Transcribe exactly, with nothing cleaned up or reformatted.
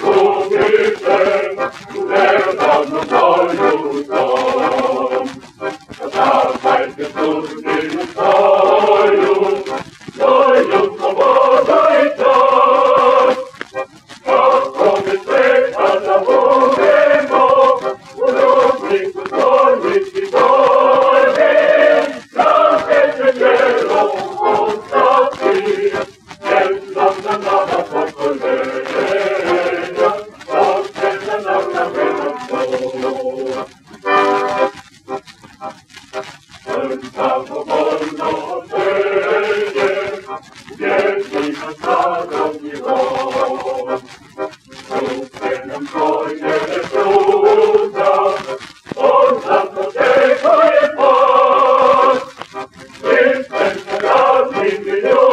We'll be right back.